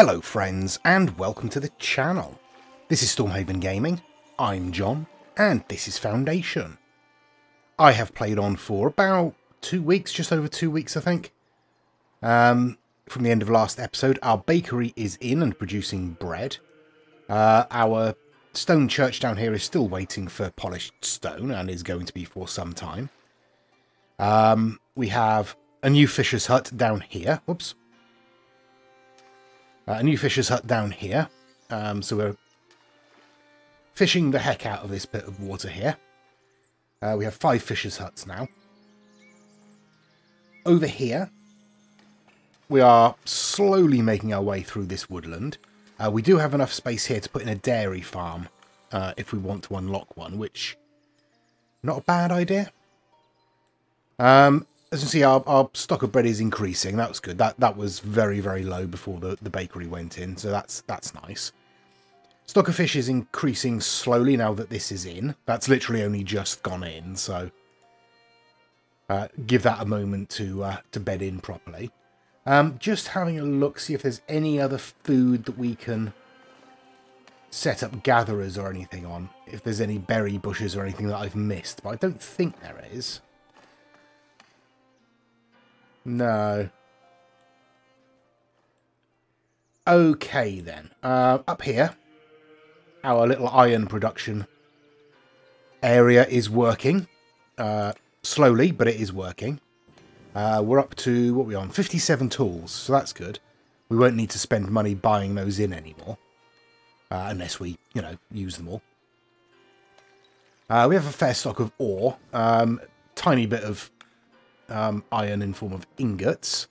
Hello friends and welcome to the channel. This is Stormhaven Gaming, I'm John and this is Foundation. I have played on for about 2 weeks, just over 2 weeks I think. From the end of last episode, our bakery is in and producing bread. Our stone church down here is still waiting for polished stone and is going to be for some time. We have a new fisher's hut down here. Whoops. A new fisher's hut down here, so we're fishing the heck out of this bit of water here. We have 5 fisher's huts now. Over here, we are slowly making our way through this woodland. We do have enough space here to put in a dairy farm if we want to unlock one, which not a bad idea. As you can see, our stock of bread is increasing. That was good. That was very, very low before the bakery went in, so that's nice. Stock of fish is increasing slowly now that this is in. That's literally only just gone in, so give that a moment to bed in properly. Just having a look, see if there's any other food that we can set up gatherers or anything on. If there's any berry bushes or anything that I've missed, but I don't think there is. No. Okay, then. Up here, our little iron production area is working. Slowly, but it is working. We're up to, what are we on? 57 tools, so that's good. We won't need to spend money buying those in anymore. Unless we, you know, use them all. We have a fair stock of ore. Tiny bit of iron in form of ingots,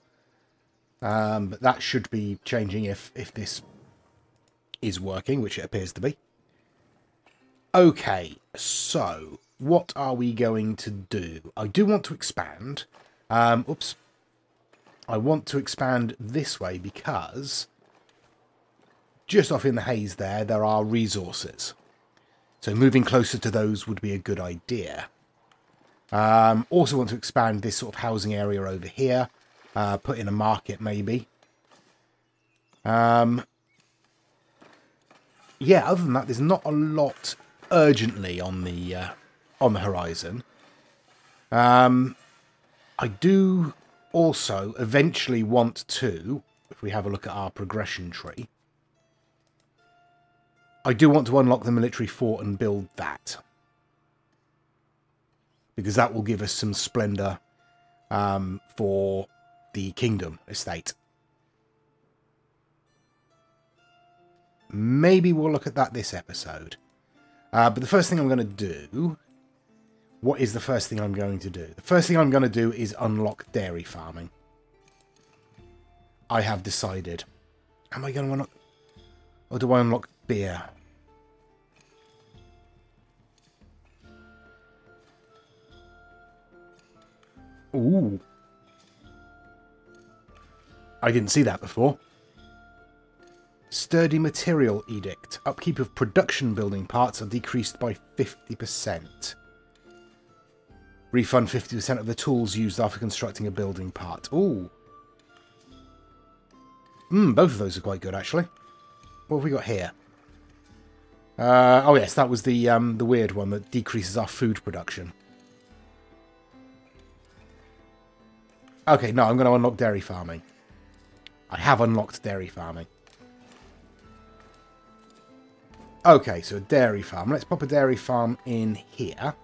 but that should be changing if this is working, which it appears to be. Okay, so what are we going to do? I do want to expand. Oops, I want to expand this way because just off in the haze there are resources, so moving closer to those would be a good idea. Also want to expand this sort of housing area over here, put in a market maybe. Yeah, other than that, there's not a lot urgently on the horizon. I do also eventually want to, if we have a look at our progression tree, I do want to unlock the military fort and build that, because that will give us some splendour for the kingdom estate. Maybe we'll look at that this episode. But the first thing I'm going to do... What is the first thing I'm going to do? The first thing I'm going to do is unlock dairy farming. I have decided. Am I going to unlock... Or do I unlock beer? Ooh. I didn't see that before. Sturdy material edict. Upkeep of production building parts are decreased by 50%. Refund 50% of the tools used after constructing a building part. Ooh. Both of those are quite good, actually. What have we got here? Oh, yes, that was the weird one that decreases our food production. Okay, no, I'm going to unlock dairy farming. I have unlocked dairy farming. Okay, so a dairy farm. Let's pop a dairy farm in here.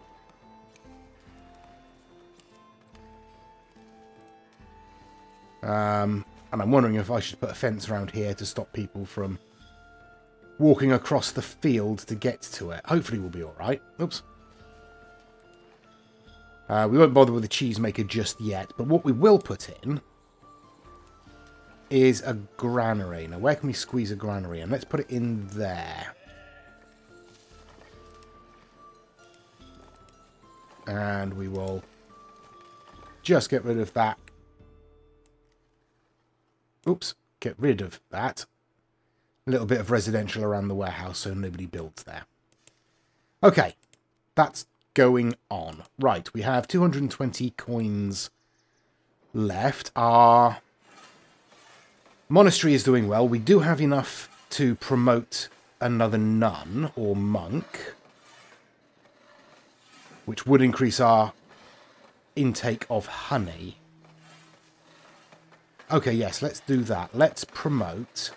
And I'm wondering if I should put a fence around here to stop people from walking across the field to get to it. Hopefully we'll be all right. Oops. We won't bother with the cheesemaker just yet, but what we will put in is a granary. Now, where can we squeeze a granary in? Let's put it in there. And we will just get rid of that. Oops, get rid of that. A little bit of residential around the warehouse so nobody builds there. Okay, that's... going on. Right, we have 220 coins left. Our Monastery is doing well. We do have enough to promote another nun or monk, which would increase our intake of honey. Okay, yes, let's do that. Let's promote.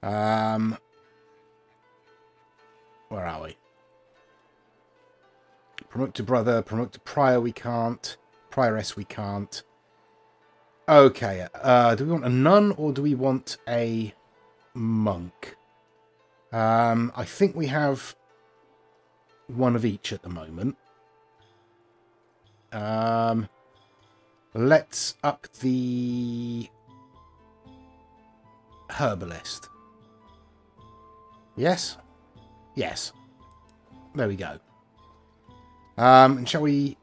Where are we? Promote to brother, promote to prior we can't. Prioress we can't. Okay, do we want a nun or do we want a monk? I think we have one of each at the moment. Let's up the herbalist. Yes? Yes. There we go. And shall we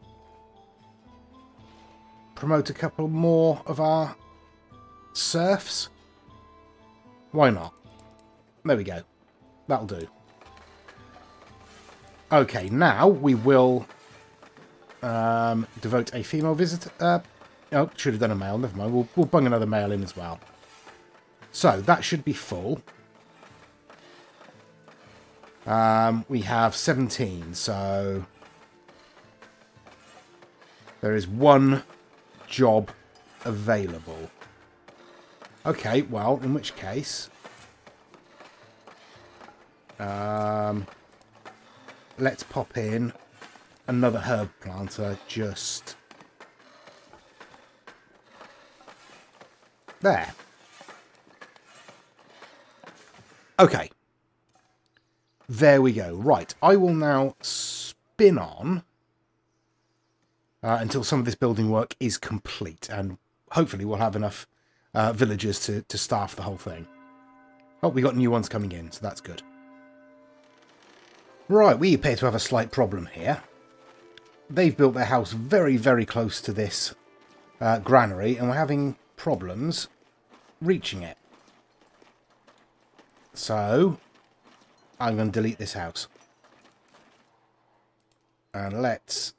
promote a couple more of our serfs? Why not? There we go. That'll do. Okay, now we will devote a female visitor. Oh, should have done a male. Never mind. We'll bung another male in as well. So that should be full. We have 17, so there is one job available. Okay, well, in which case, let's pop in another herb planter just there. Okay. There we go. Right. I will now spin on until some of this building work is complete. And hopefully we'll have enough villagers to staff the whole thing. Oh, we got new ones coming in, so that's good. Right, we appear to have a slight problem here. They've built their house very, very close to this granary, and we're having problems reaching it. So I'm going to delete this house. And let's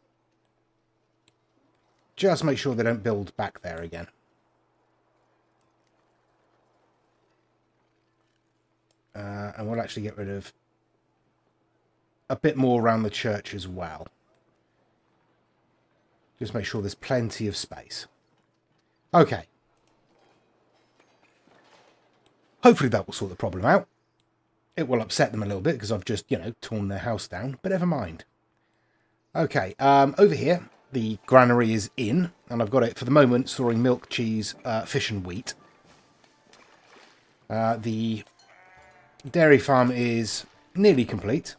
just make sure they don't build back there again. And we'll actually get rid of a bit more around the church as well. Just make sure there's plenty of space. Okay. Hopefully that will sort the problem out. It will upset them a little bit because I've just, you know, torn their house down. But never mind. Okay, over here, the granary is in. And I've got it, for the moment, storing milk, cheese, fish and wheat. The dairy farm is nearly complete.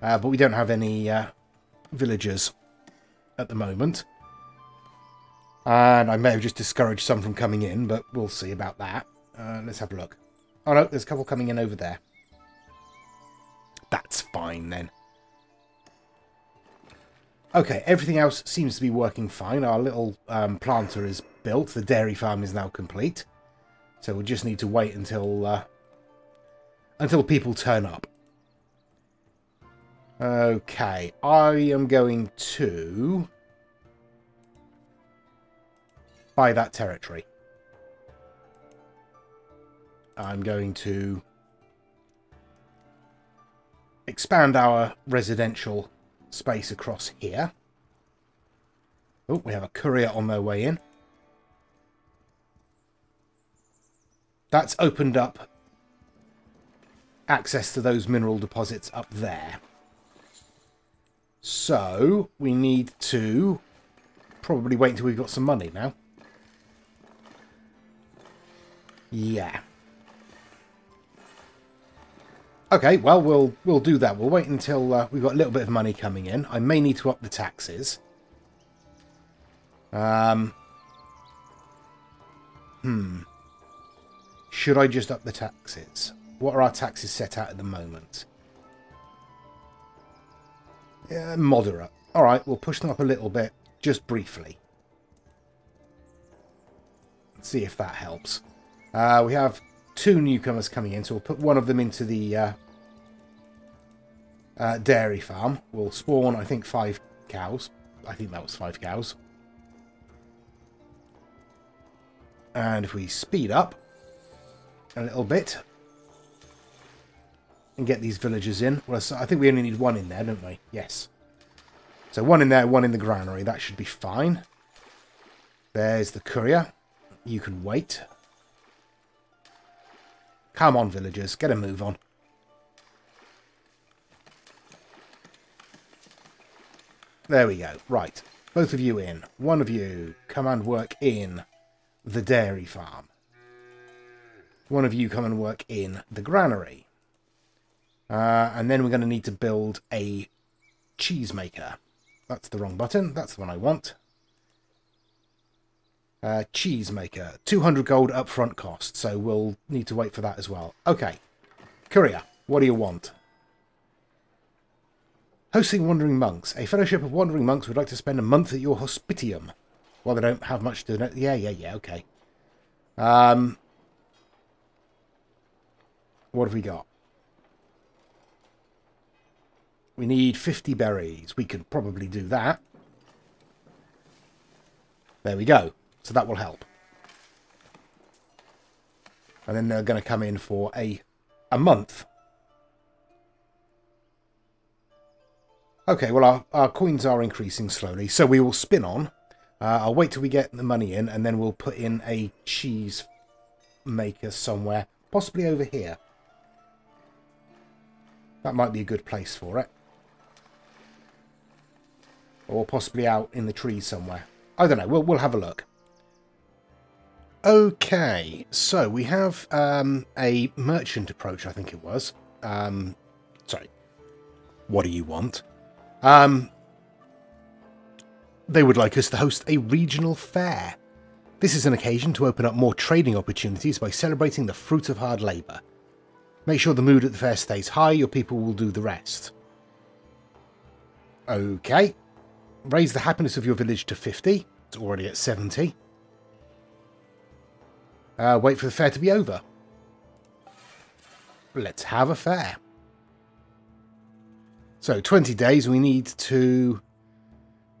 But we don't have any villagers at the moment. And I may have just discouraged some from coming in, but we'll see about that. Let's have a look. Oh no, there's a couple coming in over there. That's fine then. Okay, everything else seems to be working fine. Our little planter is built. The dairy farm is now complete. So we'll just need to wait until people turn up. Okay, I am going to buy that territory. I'm going to expand our residential space across here. Oh, we have a courier on their way in. That's opened up access to those mineral deposits up there. So we need to probably wait until we've got some money now. Yeah. Okay, well, we'll do that. We'll wait until we've got a little bit of money coming in. I may need to up the taxes. Should I just up the taxes? What are our taxes set at the moment? Yeah, moderate. All right, we'll push them up a little bit, just briefly. Let's see if that helps. We have two newcomers coming in, so we'll put one of them into the dairy farm. We'll spawn, I think, 5 cows. I think that was 5 cows. And if we speed up a little bit and get these villagers in. Well, I think we only need one in there, don't we? Yes. So one in there, one in the granary. That should be fine. There's the courier. You can wait. Come on, villagers. Get a move on. There we go. Right. Both of you in. One of you, come and work in the dairy farm. One of you, come and work in the granary. And then we're going to need to build a cheesemaker. That's the wrong button. That's the one I want. Cheesemaker. 200 gold upfront cost. So we'll need to wait for that as well. Okay. Courier, what do you want? Hosting Wandering Monks. A fellowship of Wandering Monks would like to spend a month at your hospitium. Well, they don't have much to know. Yeah, okay. What have we got? We need 50 berries. We could probably do that. There we go. So that will help. And then they're going to come in for a month. Okay, well, our coins are increasing slowly, so we will spin on. I'll wait till we get the money in, and then we'll put in a cheese maker somewhere, possibly over here. That might be a good place for it. Or possibly out in the trees somewhere. I don't know, we'll have a look. Okay, so we have a merchant approach, I think it was. Sorry, what do you want? They would like us to host a regional fair. This is an occasion to open up more trading opportunities by celebrating the fruit of hard labour. Make sure the mood at the fair stays high, your people will do the rest. Okay. Raise the happiness of your village to 50. It's already at 70. Wait for the fair to be over. Let's have a fair. So 20 days, we need to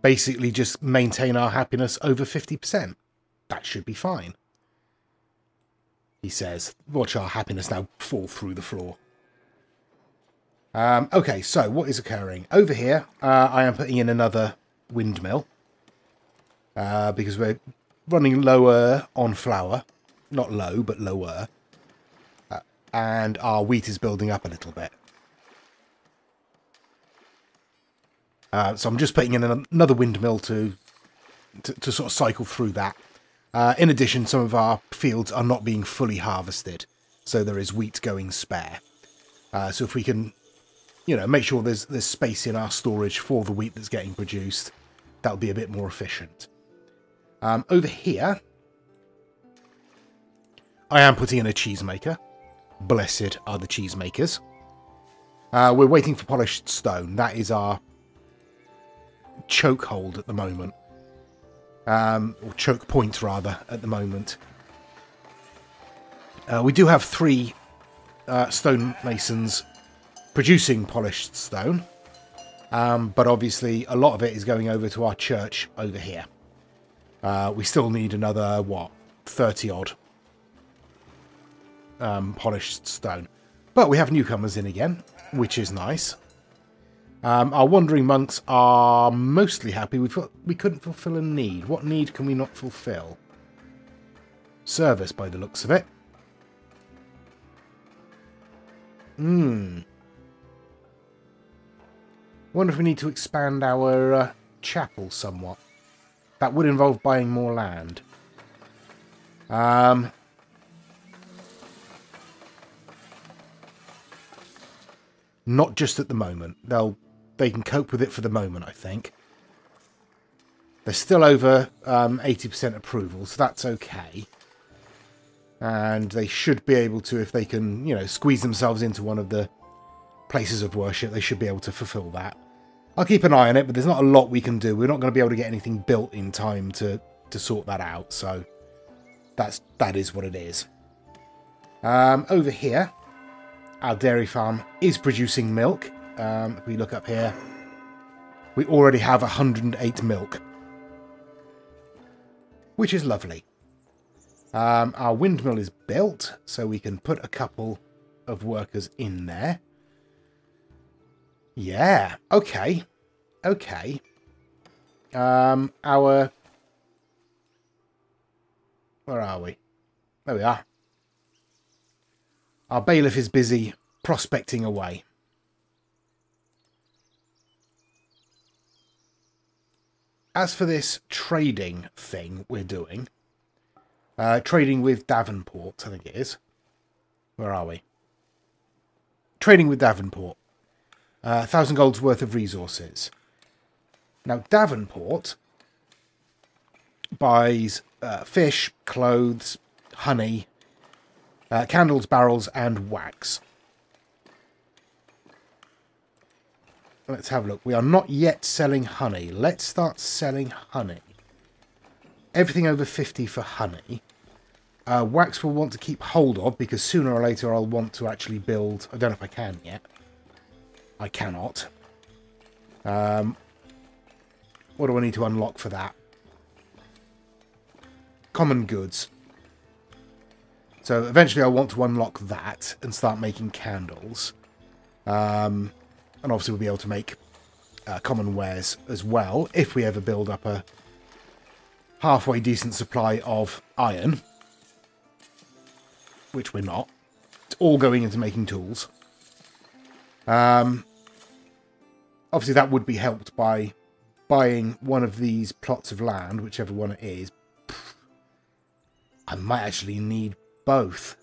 basically just maintain our happiness over 50%. That should be fine. He says, watch our happiness now fall through the floor. Okay, so what is occurring? Over here, I am putting in another windmill. Because we're running lower on flour. Not low, but lower. And our wheat is building up a little bit. So I'm just putting in another windmill to sort of cycle through that. In addition, some of our fields are not being fully harvested, so there is wheat going spare. So if we can, you know, make sure there's space in our storage for the wheat that's getting produced, that'll be a bit more efficient. Over here, I am putting in a cheesemaker. Blessed are the cheesemakers. We're waiting for polished stone. That is our chokehold at the moment, or choke point rather at the moment. We do have 3 stonemasons producing polished stone, but obviously a lot of it is going over to our church over here. We still need another, what, 30 odd polished stone, but we have newcomers in again, which is nice. Our wandering monks are mostly happy. We couldn't fulfill a need. What need can we not fulfill? Service, by the looks of it. Wonder if we need to expand our chapel somewhat. That would involve buying more land. Not just at the moment. They can cope with it for the moment, I think. They're still over 80% approval, so that's okay. And they should be able to, if they can, you know, squeeze themselves into one of the places of worship, they should be able to fulfill that. I'll keep an eye on it, but there's not a lot we can do. We're not going to be able to get anything built in time to sort that out, so that is what it is. Over here, our dairy farm is producing milk. If we look up here, we already have 108 milk, which is lovely. Our windmill is built, so we can put a couple of workers in there. Yeah, okay. Okay. Where are we? There we are. Our bailiff is busy prospecting away. As for this trading thing we're doing, trading with Davenport, I think it is. Where are we? Trading with Davenport. 1,000 gold's worth of resources. Now, Davenport buys fish, clothes, honey, candles, barrels, and wax. Let's have a look. We are not yet selling honey. Let's start selling honey. Everything over 50 for honey. Wax we'll want to keep hold of, because sooner or later I'll want to actually build... I don't know if I can yet. I cannot. What do I need to unlock for that? Common goods. So eventually I want to unlock that and start making candles. And obviously we'll be able to make common wares as well, if we ever build up a halfway decent supply of iron. Which we're not. It's all going into making tools. Obviously that would be helped by buying one of these plots of land, whichever one it is. I might actually need both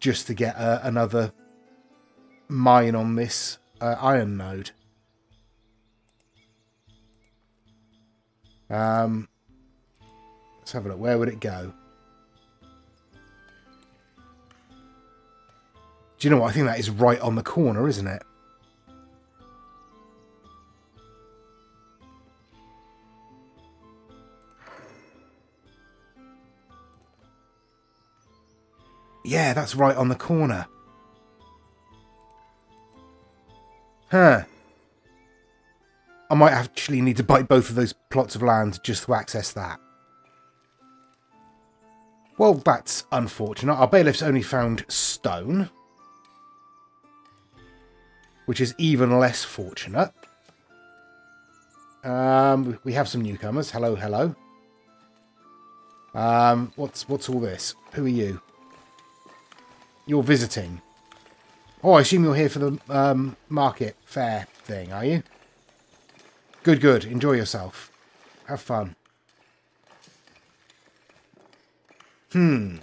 just to get another mine on this iron node. Let's have a look. Where would it go? Do you know what? I think that is right on the corner, isn't it? Yeah, that's right on the corner. Huh. I might actually need to buy both of those plots of land just to access that. Well, that's unfortunate. Our bailiff's only found stone. Which is even less fortunate. We have some newcomers. Hello, hello. What's all this? Who are you? You're visiting. Oh, I assume you're here for the market fair thing, are you? Good, good. Enjoy yourself. Have fun. Right,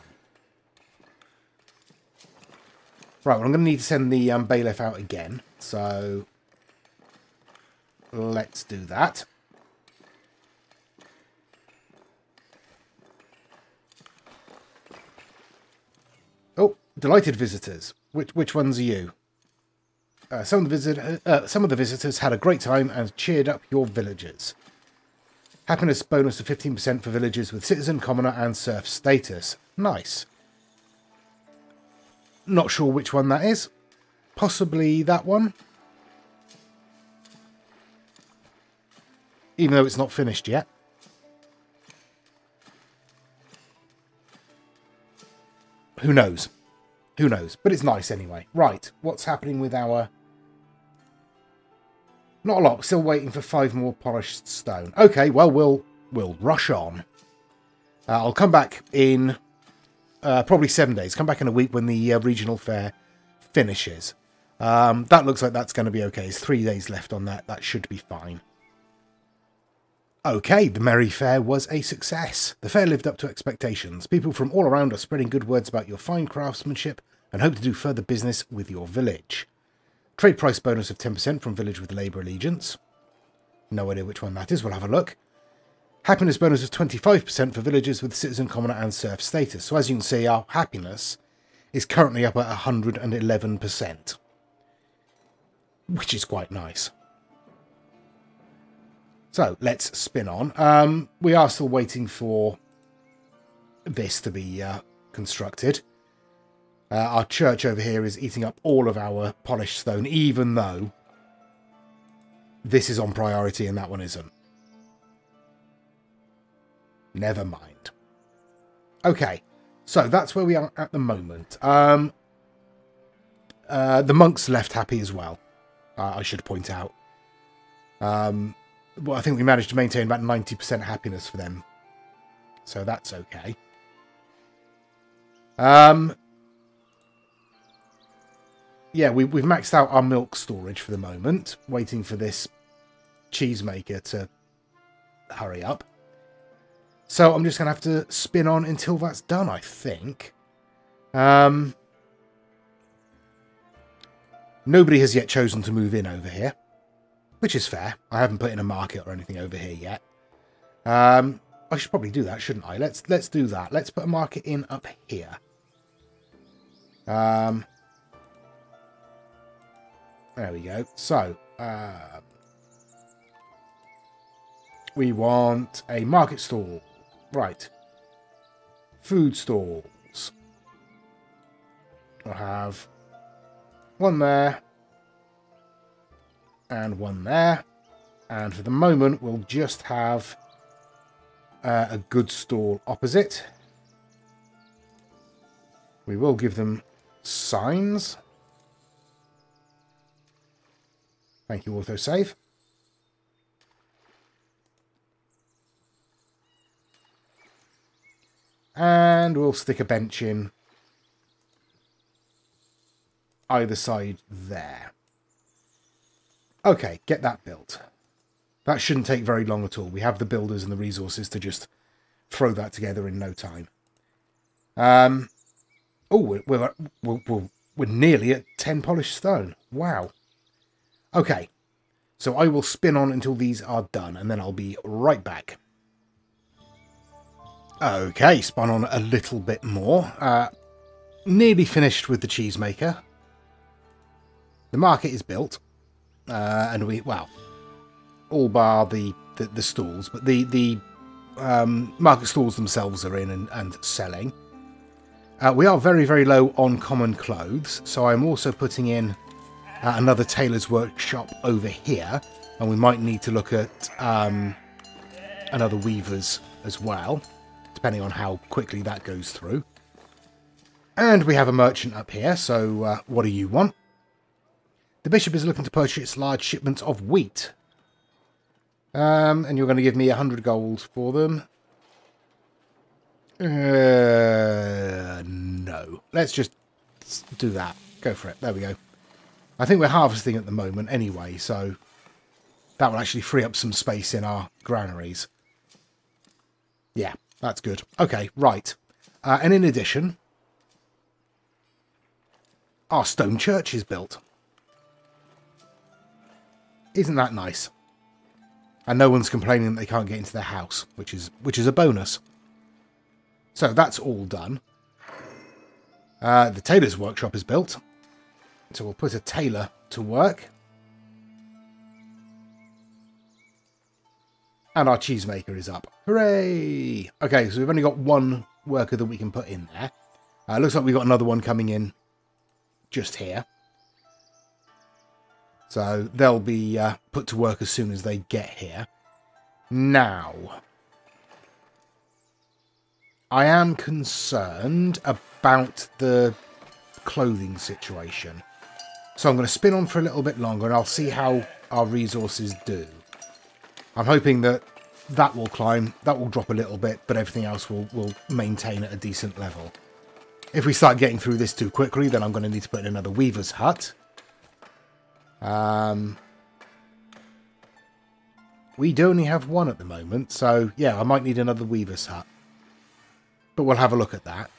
well, I'm going to need to send the bailiff out again. So, let's do that. Oh, delighted visitors. Which ones are you? Some of the visitors had a great time and cheered up your villagers. Happiness bonus of 15% for villagers with citizen, commoner, and serf status. Nice. Not sure which one that is. Possibly that one. Even though it's not finished yet. Who knows? Who knows? But it's nice anyway. Right, what's happening with our... Not a lot. Still waiting for 5 more polished stone. Okay, well, we'll rush on. I'll come back in... probably 7 days. Come back in a week when the regional fair finishes. That looks like that's going to be okay. There's 3 days left on that. That should be fine. Okay, the merry fair was a success. The fair lived up to expectations. People from all around are spreading good words about your fine craftsmanship and hope to do further business with your village. Trade price bonus of 10% from village with labour allegiance. No idea which one that is. We'll have a look. Happiness bonus of 25% for villagers with citizen, commoner and serf status. So as you can see, our happiness is currently up at 111%. Which is quite nice. So, let's spin on. We are still waiting for this to be constructed. Our church over here is eating up all of our polished stone, even though this is on priority and that one isn't. Never mind. Okay, so that's where we are at the moment. The monks left happy as well, I should point out. Well, I think we managed to maintain about 90% happiness for them, so that's okay. Yeah, we've maxed out our milk storage for the moment, waiting for this cheesemaker to hurry up. So I'm just going to have to spin on until that's done, I think. Nobody has yet chosen to move in over here, which is fair. I haven't put in a market or anything over here yet. I should probably do that, shouldn't I? Let's do that. Let's put a market in up here. There we go. So, we want a market stall. Right. Food stalls. We'll have one there. And one there. And for the moment, we'll just have a goods stall opposite. We will give them signs. Thank you, autosave. And we'll stick a bench in either side there. Okay, get that built. That shouldn't take very long at all. We have the builders and the resources to just throw that together in no time. Oh, we're nearly at 10 polished stone. Wow. Okay, so I will spin on until these are done, and then I'll be right back. Okay, spun on a little bit more. Nearly finished with the cheesemaker. The market is built, and we, well, all bar the stalls, but the market stalls themselves are in and selling. We are very, very low on common clothes, so I'm also putting in another tailor's workshop over here, and we might need to look at another weaver's as well, depending on how quickly that goes through. And we have a merchant up here, so what do you want? The bishop is looking to purchase large shipments of wheat, and you're going to give me 100 gold for them. No, let's just do that. Go for it. There we go. I think we're harvesting at the moment anyway, so that will actually free up some space in our granaries. Yeah, that's good. Okay, right. And in addition, our stone church is built. Isn't that nice? And no one's complaining that they can't get into their house, which is a bonus. So that's all done. The tailor's workshop is built. So we'll put a tailor to work. And our cheesemaker is up. Hooray! Okay, so we've only got one worker that we can put in there. Looks like we've got another one coming in just here. So they'll be put to work as soon as they get here. Now, I am concerned about the clothing situation. So I'm going to spin on for a little bit longer and I'll see how our resources do. I'm hoping that will climb, that will drop a little bit, but everything else will maintain at a decent level. If we start getting through this too quickly, then I'm going to need to put in another weaver's hut. We do only have one at the moment, so yeah, I might need another weaver's hut. But we'll have a look at that.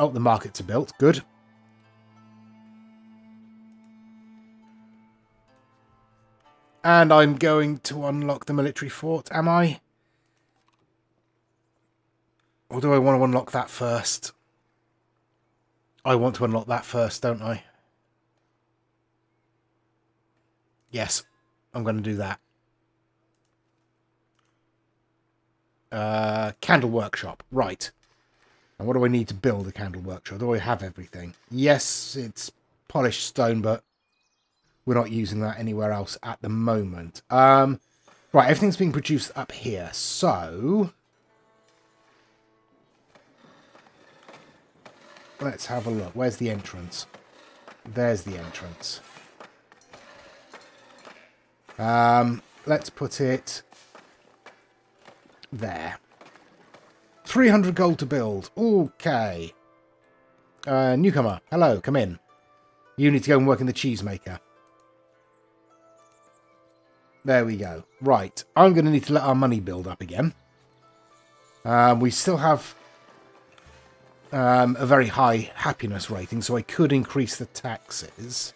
Oh, the markets are built. Good. And I'm going to unlock the military fort, am I? Or do I want to unlock that first? I want to unlock that first, don't I? Yes, I'm going to do that. Candle workshop, right. And what do I need to build a candle workshop? Do I have everything? Yes, it's polished stone, but we're not using that anywhere else at the moment. Right, everything's being produced up here, so let's have a look. Where's the entrance? There's the entrance. Let's put it there. 300 gold to build. Okay. Newcomer, hello, come in. You need to go and work in the cheesemaker. There we go. Right, I'm going to need to let our money build up again. We still have a very high happiness rating, so I could increase the taxes.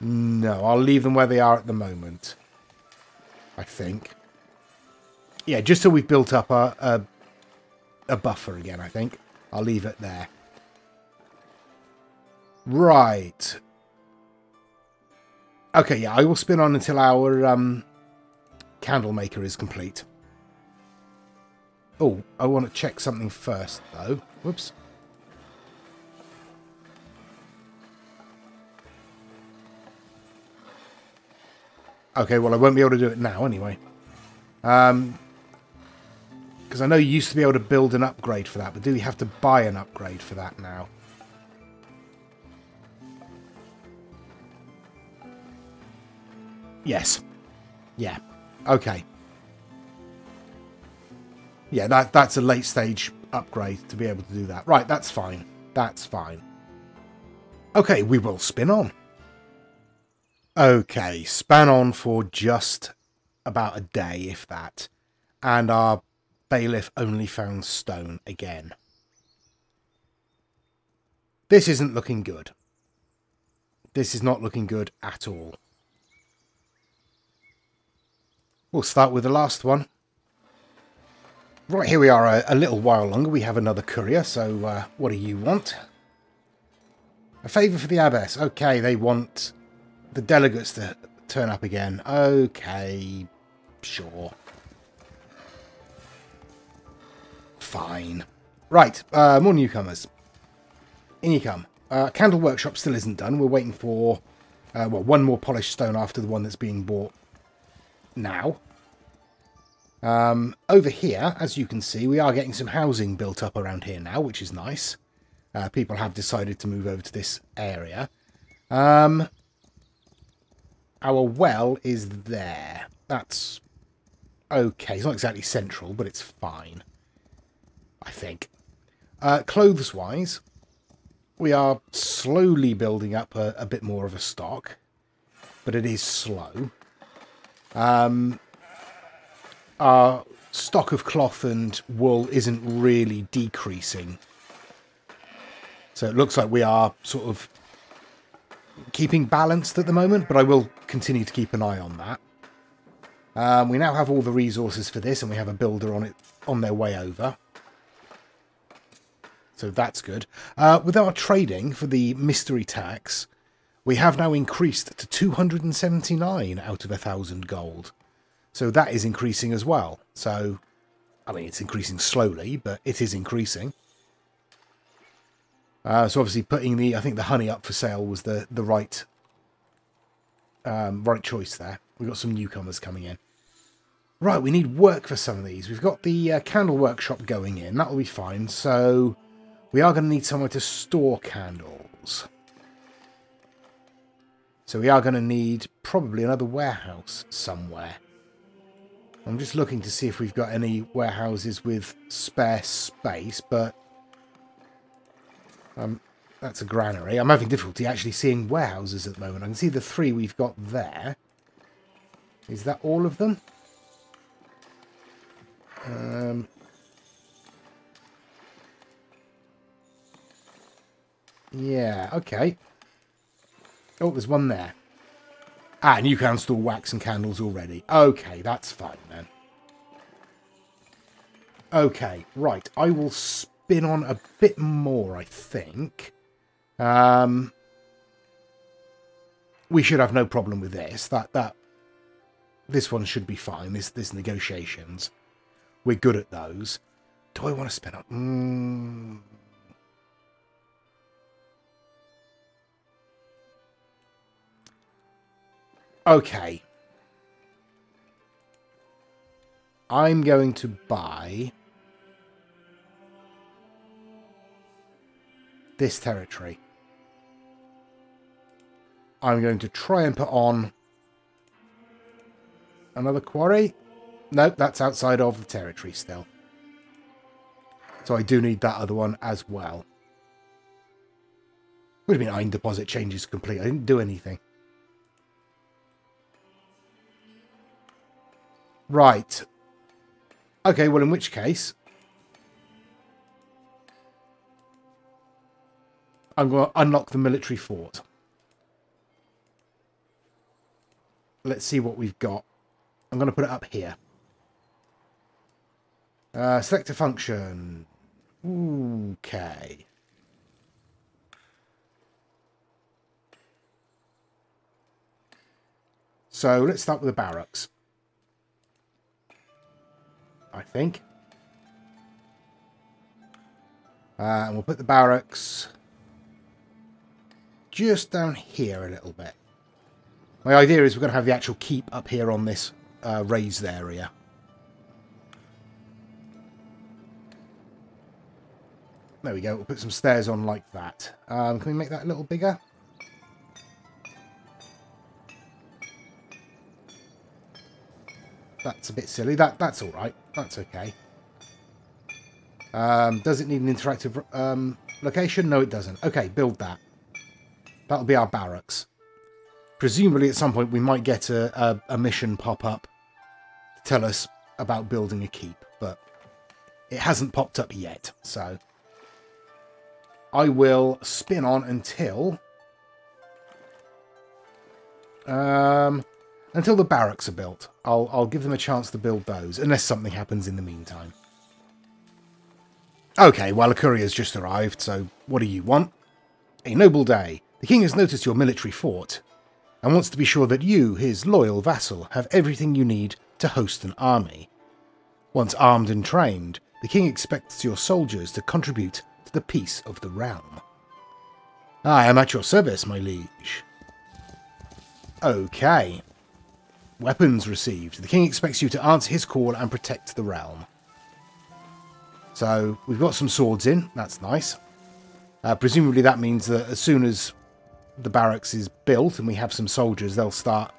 No, I'll leave them where they are at the moment, I think. Yeah, just so we've built up a buffer again, I think. I'll leave it there. Right. Okay, yeah, I will spin on until our candle maker is complete. Oh, I want to check something first, though. Whoops. Okay, well, I won't be able to do it now anyway. Because I know you used to be able to build an upgrade for that, but do we have to buy an upgrade for that now? Yes. Yeah. Okay. Yeah, that's a late stage upgrade to be able to do that. Right, that's fine. That's fine. Okay, we will spin on. Okay, span on for just about a day, if that. And our bailiff only found stone again. This isn't looking good. This is not looking good at all. We'll start with the last one. Right, here we are a little while longer. We have another courier, so what do you want? A favour for the abbess. Okay, they want the delegates to turn up again. Okay, sure. Fine. Right, more newcomers. In you come. Candle workshop still isn't done. We're waiting for, well, one more polished stone after the one that's being bought now. Over here, as you can see, we are getting some housing built up around here now, which is nice. People have decided to move over to this area. Our well is there. That's okay. It's not exactly central, but it's fine, I think. Clothes-wise, we are slowly building up a bit more of a stock, but it is slow. Our stock of cloth and wool isn't really decreasing. So it looks like we are sort of keeping balanced at the moment, but I will continue to keep an eye on that. We now have all the resources for this, and we have a builder on it on their way over. So that's good. With our trading for the mystery tax, we have now increased to 279 out of 1,000 gold. So that is increasing as well. So, I mean, it's increasing slowly, but it is increasing. So obviously putting the, I think the honey up for sale was the right, right choice there. We've got some newcomers coming in. Right, we need work for some of these. We've got the candle workshop going in. That'll be fine. So we are going to need somewhere to store candles. So we are going to need probably another warehouse somewhere. I'm just looking to see if we've got any warehouses with spare space, but that's a granary. I'm having difficulty actually seeing warehouses at the moment. I can see the three we've got there. Is that all of them? Yeah, okay. Oh, there's one there. Ah, and you can store wax and candles already. Okay, that's fine then. Okay, right. I will spin on a bit more, I think. We should have no problem with this. This one should be fine. This negotiations. We're good at those. Do I want to spin on? Okay. I'm going to buy this territory. I'm going to try and put on another quarry. No, that's outside of the territory still. So I do need that other one as well. What do you mean iron deposit changes complete? I didn't do anything. Right. Okay, well, in which case... I'm going to unlock the military fort. Let's see what we've got. I'm going to put it up here. Select a function. Okay. So let's start with the barracks, I think. And we'll put the barracks just down here a little bit. My idea is we're going to have the actual keep up here on this raised area. There we go. We'll put some stairs on like that. Can we make that a little bigger? That's a bit silly. That's all right. That's okay. Does it need an interactive location? No, it doesn't. Okay, build that. That'll be our barracks. Presumably at some point we might get a mission pop up to tell us about building a keep, but it hasn't popped up yet, so I will spin on until the barracks are built. I'll give them a chance to build those, unless something happens in the meantime. Okay, well, a courier's just arrived, so what do you want? A noble day. The king has noticed your military fort and wants to be sure that you, his loyal vassal, have everything you need to host an army. Once armed and trained, the king expects your soldiers to contribute to the peace of the realm. I am at your service, my liege. Okay. Weapons received. The king expects you to answer his call and protect the realm. So, we've got some swords in. That's nice. Presumably that means that as soon as the barracks is built and we have some soldiers, they'll start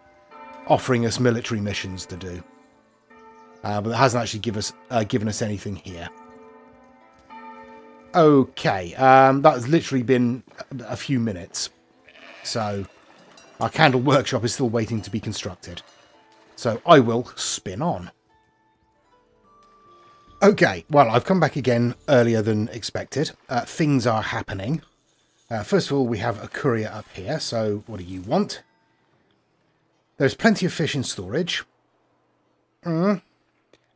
offering us military missions to do. But it hasn't actually given us anything here. Okay, that has literally been a few minutes. So our candle workshop is still waiting to be constructed. So I will spin on. Okay, well, I've come back again earlier than expected. Things are happening. First of all, we have a courier up here, so what do you want? There's plenty of fish in storage. And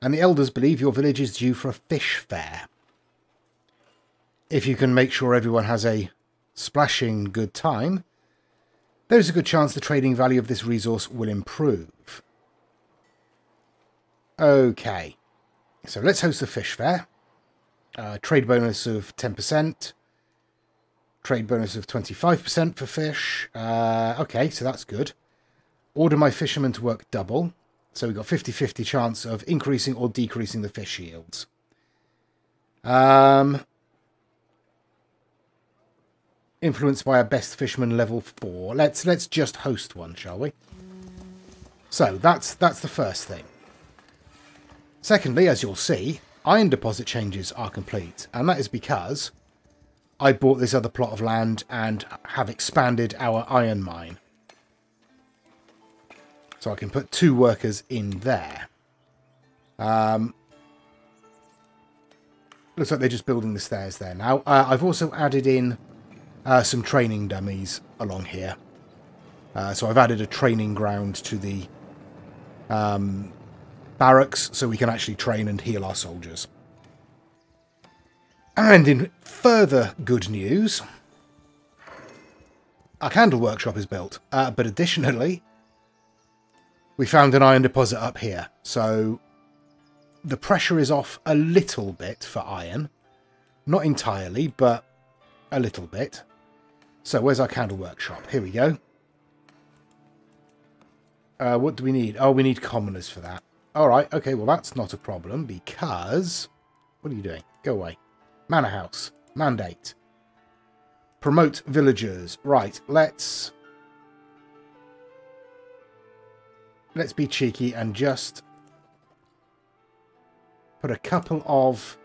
the elders believe your village is due for a fish fair. If you can make sure everyone has a splashing good time, there's a good chance the trading value of this resource will improve. Okay, so let's host the fish fair. Trade bonus of 10%. Trade bonus of 25% for fish. Okay, so that's good. Order my fishermen to work double. So we've got 50-50 chance of increasing or decreasing the fish yields. Influenced by our best fisherman level 4. Let's just host one, shall we? So that's the first thing. Secondly, as you'll see, iron deposit changes are complete. And that is because I bought this other plot of land and have expanded our iron mine. So I can put 2 workers in there. Looks like they're just building the stairs there now. I've also added in some training dummies along here. So I've added a training ground to the barracks so we can actually train and heal our soldiers. And in further good news, our candle workshop is built. But additionally, we found an iron deposit up here. So the pressure is off a little bit for iron. Not entirely, but a little bit. So where's our candle workshop? Here we go. What do we need? Oh, we need commoners for that. All right. Okay, well, that's not a problem because... What are you doing? Go away. Manor house. Mandate. Promote villagers. Right, Let's be cheeky and just put a couple of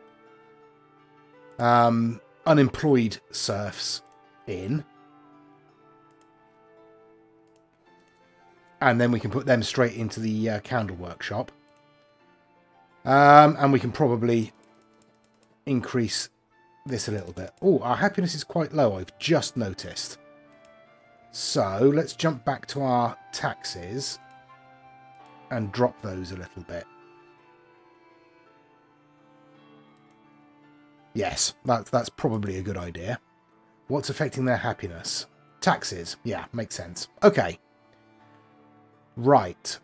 unemployed serfs in. And then we can put them straight into the candle workshop. And we can probably increase this a little bit. Oh, our happiness is quite low, I've just noticed. So let's jump back to our taxes and drop those a little bit. Yes, that's probably a good idea. What's affecting their happiness? Taxes. Yeah, makes sense. Okay. Right.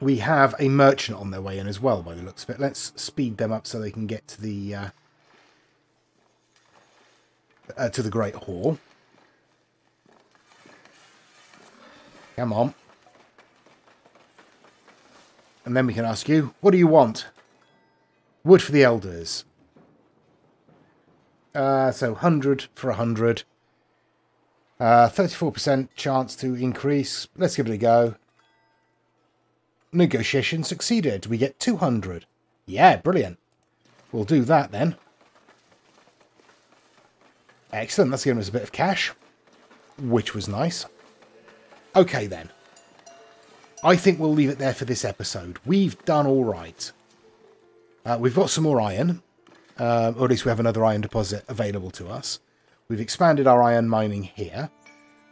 We have a merchant on their way in as well, by the looks of it. Let's speed them up so they can get to the Great Hall. Come on. And then we can ask you, what do you want? Wood for the elders. So 100 for 100. 34% chance to increase. Let's give it a go. Negotiation succeeded. We get 200. Yeah, brilliant. We'll do that then. Excellent. That's given us a bit of cash, which was nice. Okay then. I think we'll leave it there for this episode. We've done all right. We've got some more iron, or at least we have another iron deposit available to us. We've expanded our iron mining here.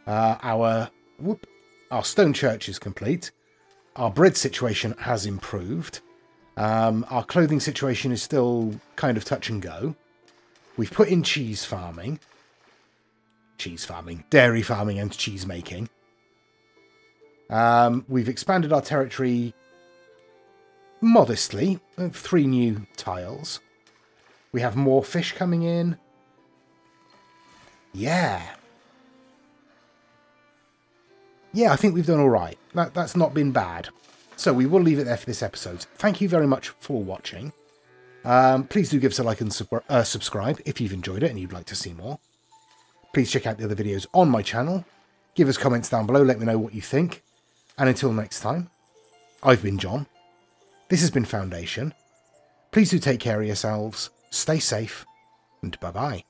Our stone church is complete. Our bread situation has improved. Our clothing situation is still kind of touch and go. We've put in cheese farming. Dairy farming and cheese making. We've expanded our territory modestly. 3 new tiles. We have more fish coming in. Yeah, I think we've done all right. That's not been bad. So we will leave it there for this episode. Thank you very much for watching. Please do give us a like and subscribe if you've enjoyed it and you'd like to see more. Please check out the other videos on my channel. Give us comments down below. Let me know what you think. And until next time, I've been John. This has been Foundation. Please do take care of yourselves. Stay safe. And bye-bye.